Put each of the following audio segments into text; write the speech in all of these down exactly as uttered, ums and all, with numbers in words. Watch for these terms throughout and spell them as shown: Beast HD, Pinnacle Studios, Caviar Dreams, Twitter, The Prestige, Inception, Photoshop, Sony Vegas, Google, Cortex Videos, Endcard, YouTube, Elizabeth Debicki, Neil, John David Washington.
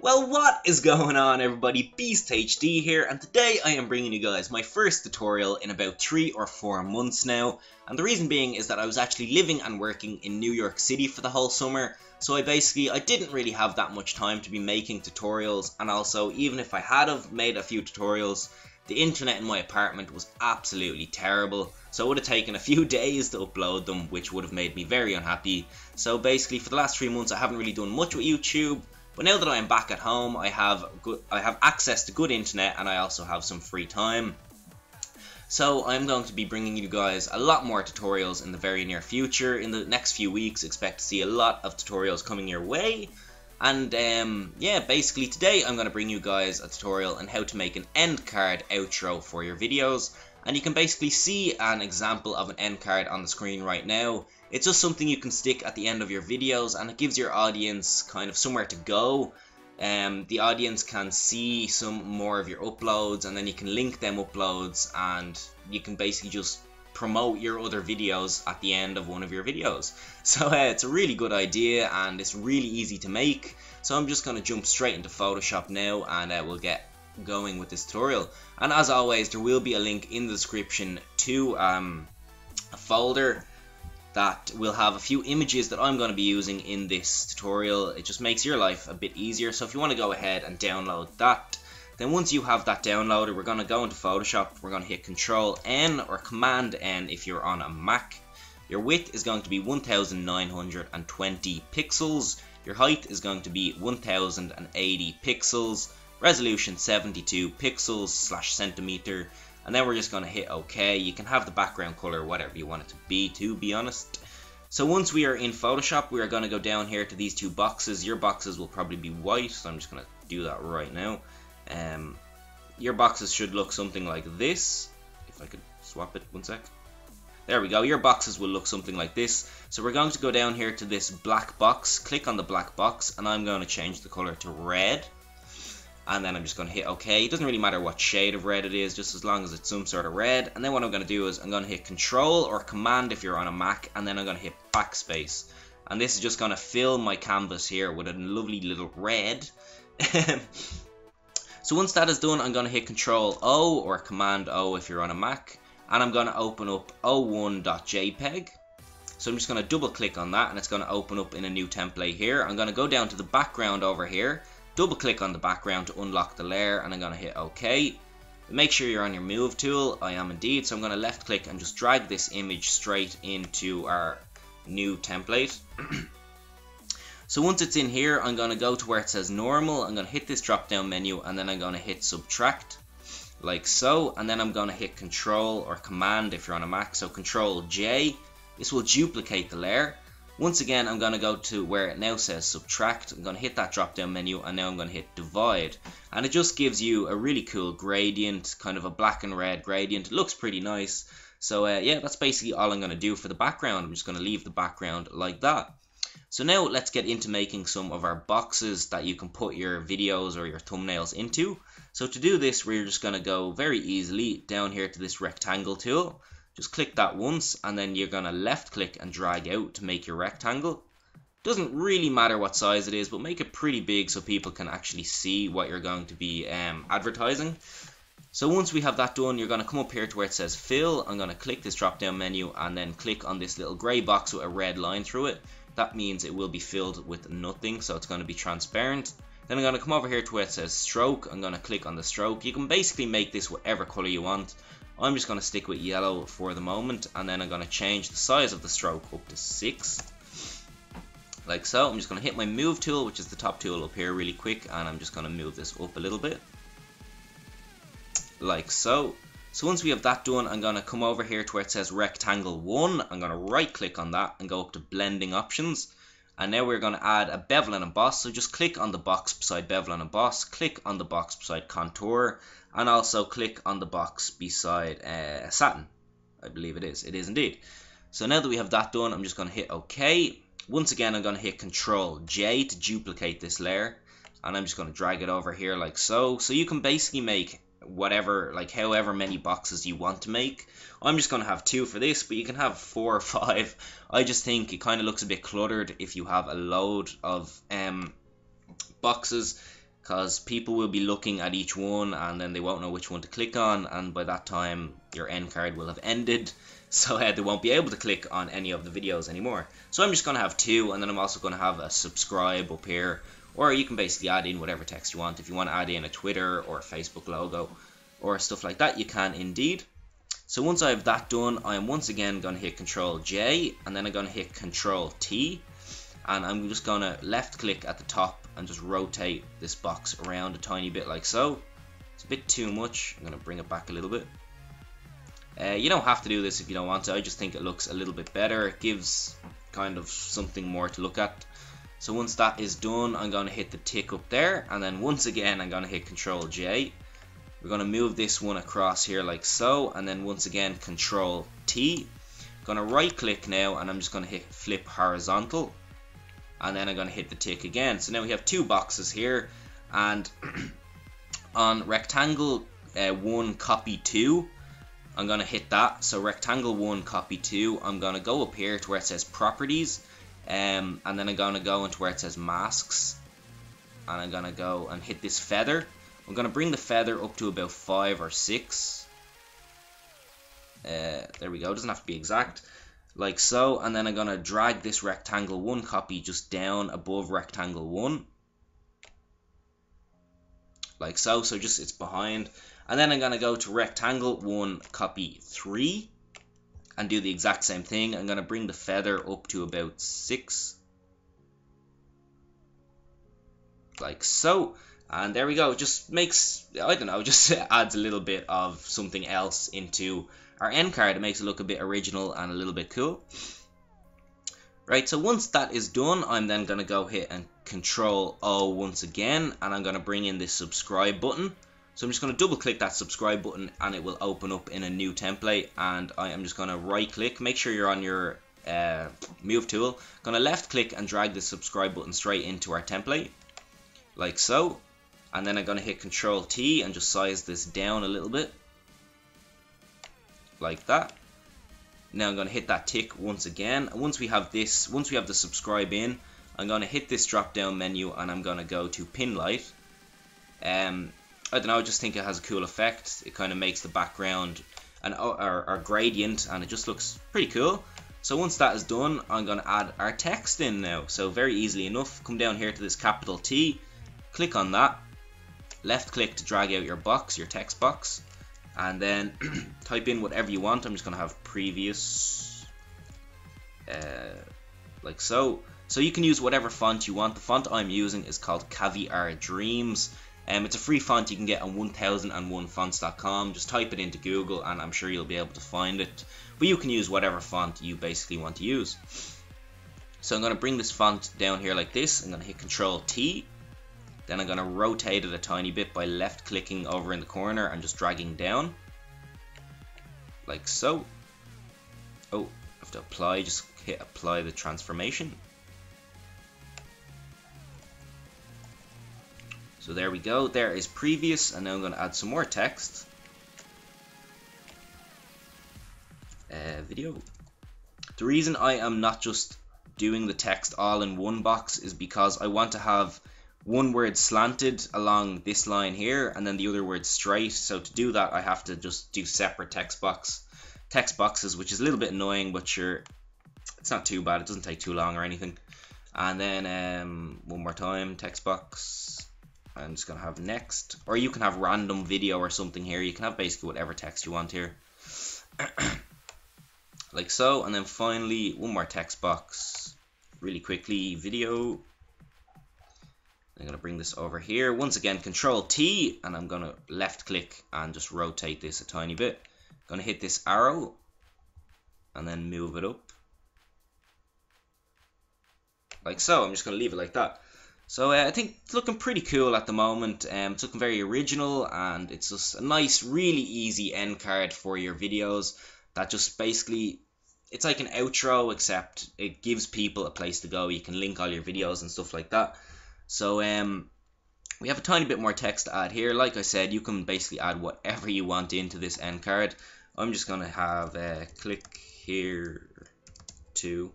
Well, what is going on, everybody? Beast H D here, and today I am bringing you guys my first tutorial in about three or four months now. And the reason being is that I was actually living and working in New York City for the whole summer, so I basically I didn't really have that much time to be making tutorials. And also, even if I had have made a few tutorials, the internet in my apartment was absolutely terrible, so it would have taken a few days to upload them, which would have made me very unhappy. So basically, for the last three months, I haven't really done much with YouTube. But now that I am back at home, I have good, I have access to good internet, and I also have some free time. So I'm going to be bringing you guys a lot more tutorials in the very near future. In the next few weeks, expect to see a lot of tutorials coming your way. And um, yeah, basically today I'm going to bring you guys a tutorial on how to make an end card outro for your videos. And you can basically see an example of an end card on the screen right now. It's just something you can stick at the end of your videos, and it gives your audience kind of somewhere to go. Um, the audience can see some more of your uploads, and then you can link them uploads, and you can basically just promote your other videos at the end of one of your videos. So uh, it's a really good idea, and it's really easy to make. So I'm just going to jump straight into Photoshop now, and uh, we'll get going with this tutorial. And as always, there will be a link in the description to um, a folder that will have a few images that I'm going to be using in this tutorial. It just makes your life a bit easier, so if you want to go ahead and download that, then once you have that downloaded, we're going to go into Photoshop, we're going to hit control N or command N if you're on a Mac. Your width is going to be one thousand nine hundred twenty pixels, your height is going to be one thousand eighty pixels, resolution seventy-two pixels slash centimeter, and then we're just going to hit OK. You can have the background color whatever you want it to be, to be honest. So once we are in Photoshop, we are going to go down here to these two boxes. Your boxes will probably be white, so I'm just going to do that right now. Um, your boxes should look something like this. If I could swap it one sec. There we go. Your boxes will look something like this. So we're going to go down here to this black box, click on the black box, and I'm going to change the color to red. And then I'm just going to hit OK. It doesn't really matter what shade of red it is, just as long as it's some sort of red. And then what I'm going to do is I'm going to hit Control or Command if you're on a Mac, and then I'm going to hit Backspace. And this is just going to fill my canvas here with a lovely little red. So once that is done, I'm going to hit control O or command O if you're on a Mac. And I'm going to open up oh one dot J peg. So I'm just going to double click on that, and it's going to open up in a new template here. I'm going to go down to the background over here. Double click on the background to unlock the layer, and I'm going to hit OK. Make sure you're on your move tool. I am indeed. So I'm going to left click and just drag this image straight into our new template. So once it's in here, I'm going to go to where it says normal. I'm going to hit this drop down menu, and then I'm going to hit subtract like so. And then I'm going to hit control or command if you're on a Mac. So control J. This will duplicate the layer. Once again, I'm going to go to where it now says subtract. I'm going to hit that drop down menu, and now I'm going to hit divide. And it just gives you a really cool gradient, kind of a black and red gradient. It looks pretty nice. So uh, yeah, that's basically all I'm going to do for the background. I'm just going to leave the background like that. So now let's get into making some of our boxes that you can put your videos or your thumbnails into. So to do this, we're just going to go very easily down here to this rectangle tool. Just click that once, and then you're going to left click and drag out to make your rectangle. Doesn't really matter what size it is, but make it pretty big so people can actually see what you're going to be um, advertising. So once we have that done, you're going to come up here to where it says fill. I'm going to click this drop down menu, and then click on this little grey box with a red line through it. That means it will be filled with nothing, so it's going to be transparent. Then I'm going to come over here to where it says stroke. I'm going to click on the stroke. You can basically make this whatever color you want. I'm just going to stick with yellow for the moment, and then I'm going to change the size of the stroke up to six, like so. I'm just going to hit my move tool, which is the top tool up here, really quick, and I'm just going to move this up a little bit, like so. So once we have that done, I'm going to come over here to where it says rectangle one. I'm going to right click on that and go up to blending options. And now we're going to add a bevel and emboss. So just click on the box beside bevel and emboss, click on the box beside contour, and also click on the box beside uh, satin. I believe it is. It is indeed. So now that we have that done, I'm just going to hit OK. Once again, I'm going to hit control J to duplicate this layer. And I'm just going to drag it over here like so. So you can basically make whatever, like however many boxes you want to make. I'm just going to have two for this, but you can have four or five. I just think it kind of looks a bit cluttered if you have a load of um, boxes. because people will be looking at each one and then they won't know which one to click on, and by that time your end card will have ended, so uh, they won't be able to click on any of the videos anymore. So I'm just going to have two, and then I'm also going to have a subscribe up here, or you can basically add in whatever text you want. If you want to add in a Twitter or a Facebook logo or stuff like that, you can indeed. So once I have that done, I am once again going to hit Control J, and then I'm going to hit Control T, and I'm just going to left click at the top and just rotate this box around a tiny bit like so. It's a bit too much. I'm going to bring it back a little bit. Uh, you don't have to do this if you don't want to. I just think it looks a little bit better. It gives kind of something more to look at. So once that is done, I'm going to hit the tick up there, and then once again I'm going to hit Control J. We're going to move this one across here like so, and then once again Control T. I'm going to right click now, and I'm just going to hit flip horizontal, and then I'm going to hit the tick again. So now we have two boxes here, and on rectangle uh, one copy two, I'm going to hit that. So rectangle one copy two, I'm going to go up here to where it says properties, um, and then I'm going to go into where it says masks, and I'm going to go and hit this feather. I'm going to bring the feather up to about five or six. Uh, there we go, it doesn't have to be exact. Like so, and then I'm going to drag this rectangle one copy just down above rectangle one. Like so, so just it's behind. And then I'm going to go to rectangle one copy three and do the exact same thing. I'm going to bring the feather up to about six. Like so. And there we go. It just makes, I don't know, just adds a little bit of something else into our end card. It makes it look a bit original and a little bit cool. Right, so once that is done, I'm then going to go hit and Control O once again, and I'm going to bring in this subscribe button. So I'm just going to double click that subscribe button, and it will open up in a new template, and I am just going to right click. Make sure you're on your uh, move tool. I'm going to left click and drag the subscribe button straight into our template, like so. And then I'm going to hit Control T and just size this down a little bit. Like that. Now I'm going to hit that tick once again. And once we have this, once we have the subscribe in, I'm going to hit this drop down menu, and I'm going to go to pin light. Um, I don't know, I just think it has a cool effect. It kind of makes the background an or, or gradient, and it just looks pretty cool. So once that is done, I'm going to add our text in now. So very easily enough, come down here to this capital T, click on that. Left click to drag out your box, your text box, and then type in whatever you want. I'm just going to have previous, uh, like so. So you can use whatever font you want. The font I'm using is called Caviar Dreams. Um, it's a free font you can get on ten oh one fonts dot com. Just type it into Google and I'm sure you'll be able to find it. But you can use whatever font you basically want to use. So I'm going to bring this font down here like this. I'm going to hit Control T. Then I'm going to rotate it a tiny bit by left clicking over in the corner and just dragging down. Like so. Oh, I have to apply, just hit apply the transformation. So there we go, there is previous, and now I'm going to add some more text. Uh, video. The reason I am not just doing the text all in one box is because I want to have one word slanted along this line here, and then the other word straight. So to do that, I have to just do separate text box text boxes, which is a little bit annoying, but sure, it's not too bad. It doesn't take too long or anything. And then um, one more time, text box. I'm just gonna have next, or you can have random video or something here. You can have basically whatever text you want here, like so. And then finally, one more text box, really quickly, video. I'm going to bring this over here. Once again, Control T, and I'm going to left click and just rotate this a tiny bit. I'm going to hit this arrow and then move it up. Like so. I'm just going to leave it like that. So uh, I think it's looking pretty cool at the moment. Um, it's looking very original, and it's just a nice, really easy end card for your videos that just basically... It's like an outro, except it gives people a place to go. You can link all your videos and stuff like that. So um, we have a tiny bit more text to add here. Like I said, you can basically add whatever you want into this end card. I'm just going to have a click here too,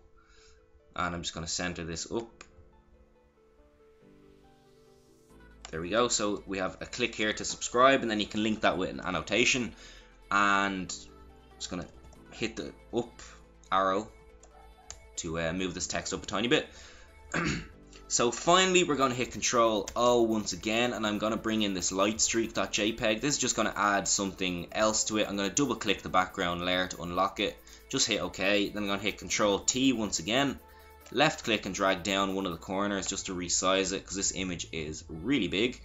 and I'm just going to center this up. There we go. So we have a click here to subscribe, and then you can link that with an annotation. And I'm just gonna hit the up arrow to uh, move this text up a tiny bit. So finally, we're gonna hit Control O once again, and I'm gonna bring in this lightstreak.jpg. This is just gonna add something else to it. I'm gonna double click the background layer to unlock it. Just hit OK. Then I'm gonna hit Control T once again. Left click and drag down one of the corners just to resize it, because this image is really big.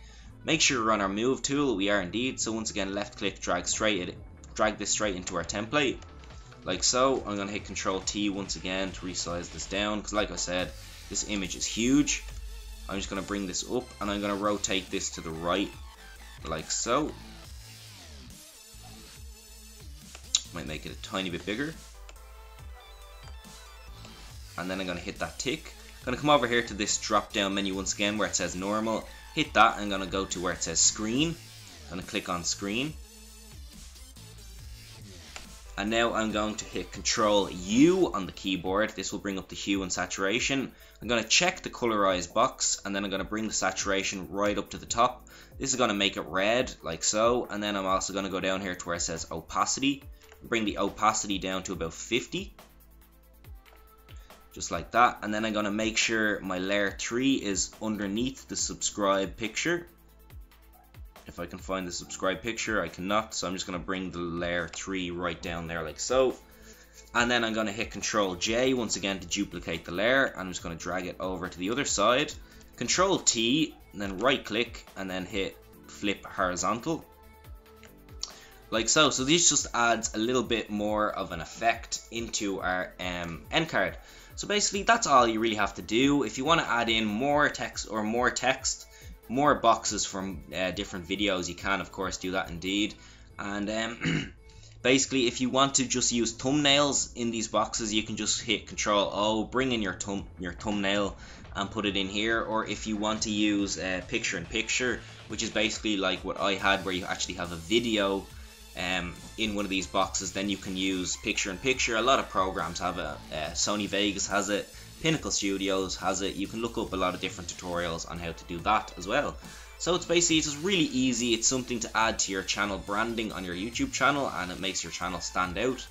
Make sure we're on our move tool. We are indeed. So once again, left click, drag straight, it, drag this straight into our template, like so. I'm gonna hit Control T once again to resize this down, because like I said, this image is huge. I'm just gonna bring this up, and I'm gonna rotate this to the right, like so. Might make it a tiny bit bigger. And then I'm gonna hit that tick. I'm gonna come over here to this drop down menu once again where it says normal. Hit that, and I'm gonna go to where it says screen. I'm gonna click on screen. And now I'm going to hit Control U on the keyboard. This will bring up the hue and saturation. I'm gonna check the colorize box, and then I'm gonna bring the saturation right up to the top. This is gonna make it red, like so. And then I'm also gonna go down here to where it says opacity. Bring the opacity down to about fifty. Just like that. And then I'm going to make sure my layer three is underneath the subscribe picture. If I can find the subscribe picture, I cannot. So I'm just going to bring the layer three right down there, like so. And then I'm going to hit Control J once again to duplicate the layer. And I'm just going to drag it over to the other side. Control T, and then right click, and then hit flip horizontal. Like so. So this just adds a little bit more of an effect into our um, end card. So basically, that's all you really have to do. If you want to add in more text or more text, more boxes from uh, different videos, you can of course do that indeed. And um, basically, if you want to just use thumbnails in these boxes, you can just hit Control O, bring in your thumb your thumbnail, and put it in here. Or if you want to use uh, picture in picture, which is basically like what I had, where you actually have a video Um, in one of these boxes, then you can use picture in picture. A lot of programs have it. Uh, Sony Vegas has it, Pinnacle Studios has it. You can look up a lot of different tutorials on how to do that as well. So it's basically, it's really easy. It's something to add to your channel branding on your YouTube channel, and it makes your channel stand out.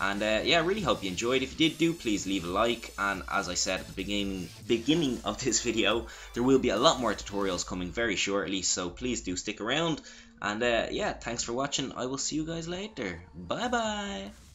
And uh, yeah, I really hope you enjoyed. If you did, do please leave a like. And as I said at the beginning beginning of this video, there will be a lot more tutorials coming very shortly, so please do stick around. And uh, yeah, thanks for watching. I will see you guys later. Bye bye.